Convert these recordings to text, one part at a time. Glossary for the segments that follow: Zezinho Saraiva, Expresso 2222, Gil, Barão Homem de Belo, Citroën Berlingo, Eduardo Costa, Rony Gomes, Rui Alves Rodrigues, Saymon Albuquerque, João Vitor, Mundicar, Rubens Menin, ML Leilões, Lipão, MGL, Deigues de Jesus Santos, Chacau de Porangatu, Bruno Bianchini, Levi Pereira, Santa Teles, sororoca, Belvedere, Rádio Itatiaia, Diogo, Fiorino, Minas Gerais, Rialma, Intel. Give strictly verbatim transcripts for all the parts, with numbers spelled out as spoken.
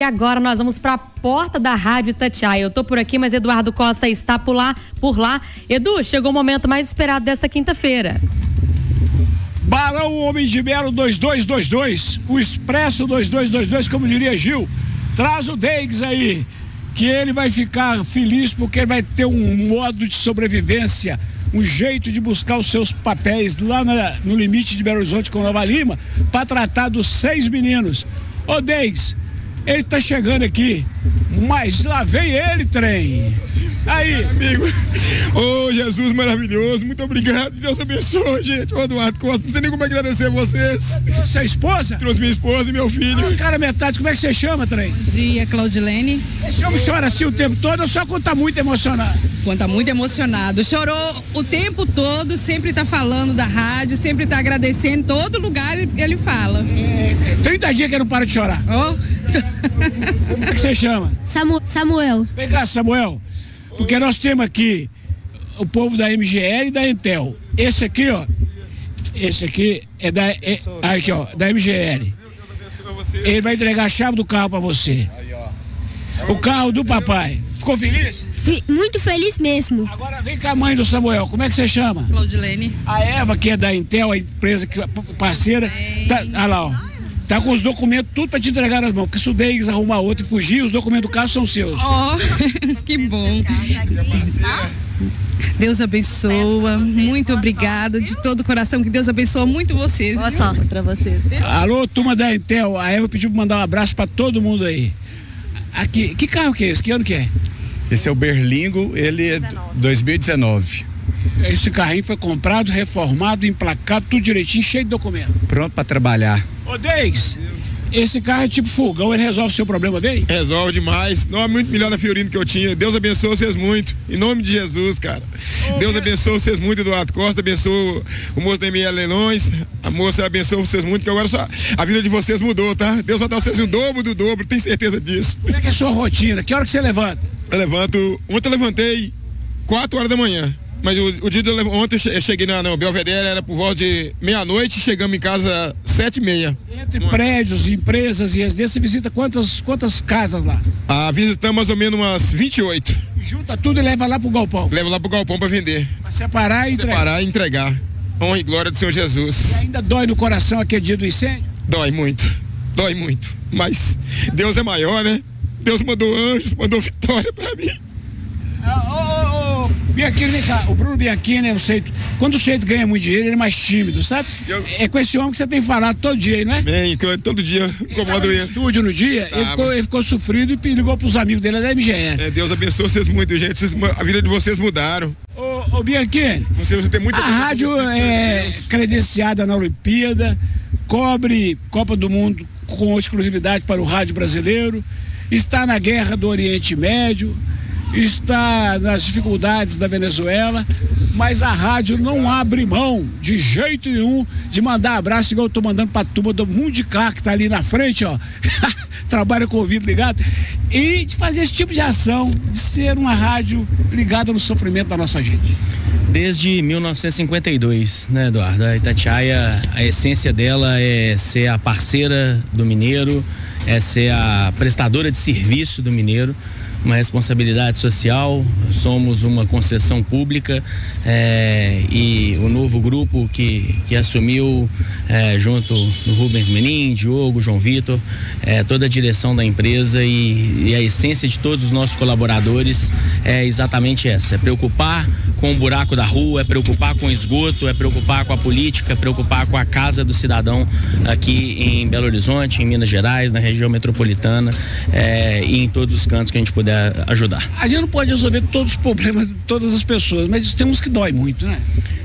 E agora nós vamos para a porta da Rádio Itatiaia. Eu tô por aqui, mas Eduardo Costa está por lá, por lá. Edu, chegou o momento mais esperado desta quinta-feira. Barão Homem de Belo dois dois dois dois, o Expresso dois dois dois dois, como diria Gil, traz o Deigues aí, que ele vai ficar feliz porque ele vai ter um modo de sobrevivência, um jeito de buscar os seus papéis lá na, no limite de Belo Horizonte com Nova Lima, para tratar dos seis meninos. Ô Deigues, ele tá chegando aqui, mas lá vem ele, trem. Aí, amigo. Ô, oh, Jesus maravilhoso, muito obrigado. Deus abençoe, gente. Ô, Eduardo Costa, não sei nem como agradecer a vocês. Sua esposa? Trouxe minha esposa e meu filho. Ah, cara, metade, como é que você chama, trem? Bom dia, Claudilene. Esse homem chora assim o tempo todo, ou só quando tá muito emocionado? Quando tá muito emocionado. Chorou o tempo todo, sempre tá falando da rádio, sempre tá agradecendo. Em todo lugar ele fala. É, trinta dias que ele não para de chorar. Oh. Como é que você chama? Samuel. Vem cá, Samuel, porque nós temos aqui o povo da M G L e da Intel. Esse aqui, ó, esse aqui é da, é, aqui, ó, da M G L. Ele vai entregar a chave do carro pra você. O carro do papai. Ficou feliz? Muito feliz mesmo. Agora vem com a mãe do Samuel, como é que você chama? Claudilene. A Eva, que é da Intel, a empresa que, parceira. Tá, olha lá, ó. Tá com os documentos tudo pra te entregar nas mãos, porque se o Deigues arrumar outro e fugir, os documentos do carro são seus. Ó, oh, que bom. Deus abençoa, muito obrigada de todo o coração, que Deus abençoa muito vocês. Boa sorte pra vocês. Alô, turma da Intel, a Eva pediu pra mandar um abraço pra todo mundo aí. Aqui, que carro que é esse? Que ano que é? Esse é o Berlingo, ele é dois mil e dezenove. Esse carrinho foi comprado, reformado, emplacado, tudo direitinho, cheio de documento. Pronto pra trabalhar. Ô, Deigues, esse carro é tipo fogão, ele resolve o seu problema bem? Resolve demais. Não é muito melhor da Fiorino que eu tinha. Deus abençoe vocês muito. Em nome de Jesus, cara. Ô, Deus abençoe vocês muito, Eduardo Costa. Abençoe o moço da M L Leilões. A moça abençoe vocês muito, que agora só a vida de vocês mudou, tá? Deus vai dar vocês o dobro do dobro, tenho certeza disso. Como é que é a sua rotina? Que hora que você levanta? Eu levanto. Ontem eu levantei quatro horas da manhã. Mas o, o dia de eu, ontem eu cheguei na não, Belvedere, era por volta de meia-noite, chegamos em casa sete e meia. Entre uma... prédios, empresas e residências, você visita quantas, quantas casas lá? Ah, visitamos mais ou menos umas vinte e oito. Junta tudo e leva lá pro galpão? Leva lá pro galpão pra vender. Pra separar e entregar? Separar e entregar. Honra e glória do Senhor Jesus. E ainda dói no coração aquele dia do incêndio? Dói muito, dói muito. Mas Deus é maior, né? Deus mandou anjos, mandou vitória pra mim. Bianchini, vem cá, o Bruno Bianchini, eu sei, quando o sujeito ganha muito dinheiro, ele é mais tímido, sabe? Eu... É com esse homem que você tem falado todo dia, não é? Bem, todo dia, incomodado ele. No estúdio no dia, tá, ele, ficou, ele ficou sofrido e ligou pros amigos dele, é da M G L. É, Deus abençoe vocês muito, gente, vocês, a vida de vocês mudaram. Ô, ô Bianchini, você, você tem muita a rádio é credenciada na Olimpíada, cobre Copa do Mundo com exclusividade para o rádio brasileiro, está na guerra do Oriente Médio, está nas dificuldades da Venezuela, mas a rádio não abre mão de jeito nenhum de mandar abraço, igual eu tô mandando pra turma do Mundicar, que tá ali na frente, ó. Trabalha com o ouvido ligado, e de fazer esse tipo de ação, de ser uma rádio ligada no sofrimento da nossa gente. Desde mil novecentos e cinquenta e dois, né, Eduardo? A Itatiaia, a essência dela é ser a parceira do mineiro, é ser a prestadora de serviço do mineiro, uma responsabilidade social, somos uma concessão pública, é, e o novo grupo que, que assumiu, é, junto do Rubens Menin, Diogo, João Vitor, é, toda a direção da empresa e, e a essência de todos os nossos colaboradores é exatamente essa, é preocupar com o buraco da rua, é preocupar com o esgoto, é preocupar com a política, é preocupar com a casa do cidadão aqui em Belo Horizonte, em Minas Gerais, na região metropolitana, é, e em todos os cantos que a gente puder ajudar. A gente não pode resolver todos os problemas de todas as pessoas, mas tem uns que dói muito, né?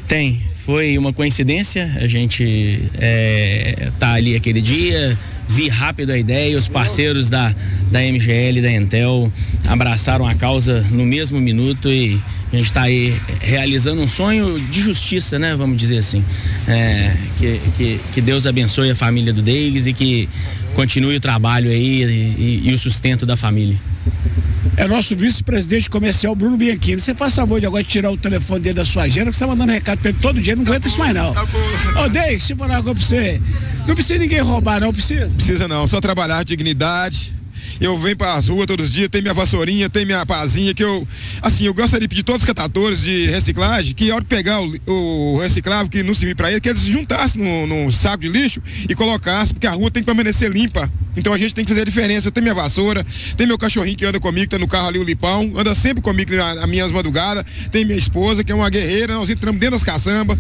Tem. Foi uma coincidência, a gente é, tá ali aquele dia, vi rápido a ideia, os parceiros da, da M G L, da Intel, abraçaram a causa no mesmo minuto e a gente está aí realizando um sonho de justiça, né? Vamos dizer assim. É, que, que, que Deus abençoe a família do Deigues e que continue o trabalho aí e, e, e o sustento da família. É nosso vice-presidente comercial, Bruno Bianchini. Você faz favor de agora tirar o telefone dele da sua agenda, que você tá mandando recado pra ele todo dia, não aguenta isso mais não. Ô, Deigues, deixa eu falar uma coisa pra você. Não precisa ninguém roubar, não precisa? Precisa não, só trabalhar, dignidade eu venho para as ruas todos os dias, tem minha vassourinha, tem minha pazinha, que eu, assim, eu gostaria de pedir todos os catadores de reciclagem, que a hora de pegar o, o reciclável que não servir para ele, que eles juntassem no, no saco de lixo e colocassem, porque a rua tem que permanecer limpa. Então a gente tem que fazer a diferença. Tem minha vassoura, tem meu cachorrinho que anda comigo, tá no carro ali, o Lipão, anda sempre comigo na, na minhas madrugadas, tem minha esposa, que é uma guerreira, nós entramos dentro das caçambas,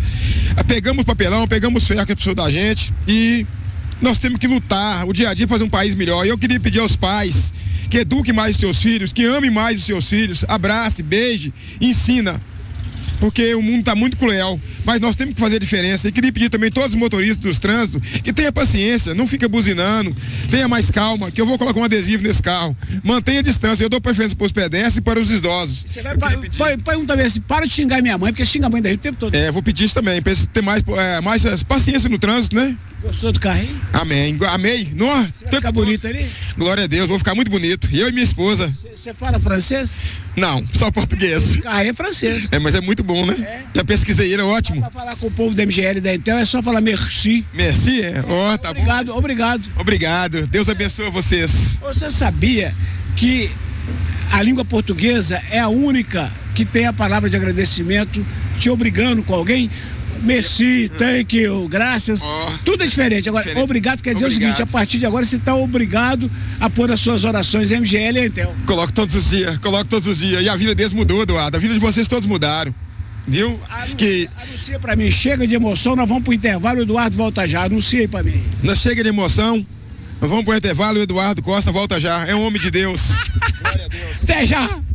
pegamos papelão, pegamos ferro que é pessoa da gente, e nós temos que lutar, o dia a dia, fazer um país melhor. E eu queria pedir aos pais que eduquem mais os seus filhos, que amem mais os seus filhos, abrace, beije, ensina, porque o mundo está muito cruel, mas nós temos que fazer a diferença. E queria pedir também a todos os motoristas dos trânsitos que tenha paciência, não fica buzinando, tenha mais calma, que eu vou colocar um adesivo nesse carro, mantenha a distância, eu dou preferência para os pedestres e para os idosos. Você vai perguntar mesmo assim, para de xingar minha mãe, porque xinga a mãe da gente o tempo todo. É, vou pedir isso também, para ter mais, é, mais paciência no trânsito, né? Gostou do carro, hein? Amém, amei. Nossa, você vai ficar bonito ali? Glória a Deus, vou ficar muito bonito. Eu e minha esposa. Você fala francês? Não, só português. O carro é francês. É, mas é muito bom, né? É. Já pesquisei ele, é ótimo. Pra falar com o povo da M G L e da Intel é só falar merci. Merci, é? Ó, é, oh, tá obrigado, bom. Obrigado, obrigado. Obrigado, Deus abençoe vocês. Você sabia que a língua portuguesa é a única que tem a palavra de agradecimento te obrigando com alguém? Merci, thank you, graças, oh, tudo é diferente. Agora, diferente. Obrigado quer dizer obrigado. O seguinte, a partir de agora você está obrigado a pôr as suas orações M G L e Intel. Coloco todos os dias, coloco todos os dias. E a vida deles mudou, Eduardo, a vida de vocês todos mudaram. Viu? Anuncia, que... anuncia pra mim, chega de emoção, nós vamos pro intervalo, o Eduardo volta já, anuncia aí pra mim. Nós chega de emoção, nós vamos pro intervalo, o Eduardo Costa volta já, é um homem de Deus. Glória a Deus. Até já!